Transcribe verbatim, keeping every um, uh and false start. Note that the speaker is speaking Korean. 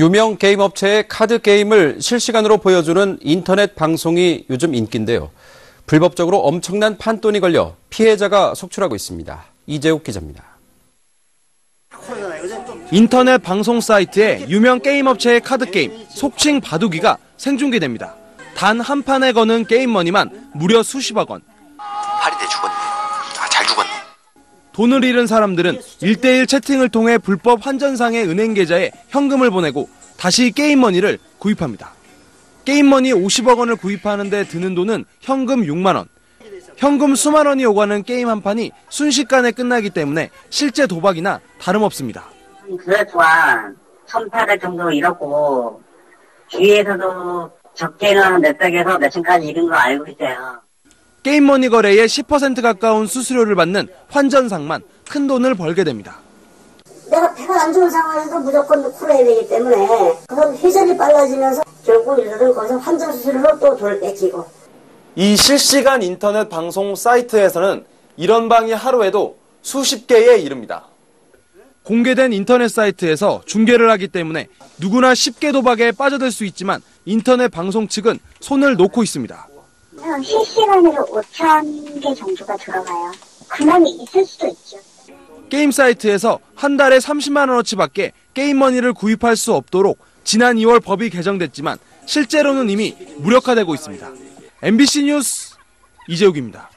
유명 게임 업체의 카드 게임을 실시간으로 보여주는 인터넷 방송이 요즘 인기인데요. 불법적으로 엄청난 판돈이 걸려 피해자가 속출하고 있습니다. 이재욱 기자입니다. 인터넷 방송 사이트에 유명 게임 업체의 카드 게임, 속칭 바둑이가 생중계됩니다. 단 한 판에 거는 게임머니만 무려 수십억 원. 팔이 내 죽었네. 아, 잘 죽었네. 돈을 잃은 사람들은 일대일 채팅을 통해 불법 환전상의 은행 계좌에 현금을 보내고 다시 게임머니를 구입합니다. 게임머니 오십억 원을 구입하는데 드는 돈은 현금 육만 원. 현금 수만 원이 오가는 게임 한 판이 순식간에 끝나기 때문에 실제 도박이나 다름없습니다. 그것 또한 천팔백 정도 잃었고 주위에서도 적게는 몇 백에서 몇 천까지 잃은 거 알고 있어요. 게임머니 거래의 십 퍼센트 가까운 수수료를 받는 환전상만 큰 돈을 벌게 됩니다. 내가 배가 안 좋은 상황에서 무조건 풀어야 되기 때문에 그건 회전이 빨라지면서 결국 일들은 거기서 환전 수수료로 또 돈을 뺏기고. 이 실시간 인터넷 방송 사이트에서는 이런 방이 하루에도 수십 개에 이릅니다. 공개된 인터넷 사이트에서 중계를 하기 때문에 누구나 쉽게 도박에 빠져들 수 있지만 인터넷 방송 측은 손을 놓고 있습니다. 실시간으로 오천 개 정도가 들어가요. 그만이 있을 수도 있죠. 게임 사이트에서 한 달에 삼십만 원어치밖에 게임머니를 구입할 수 없도록 지난 이월 법이 개정됐지만 실제로는 이미 무력화되고 있습니다. 엠비씨 뉴스 이재욱입니다.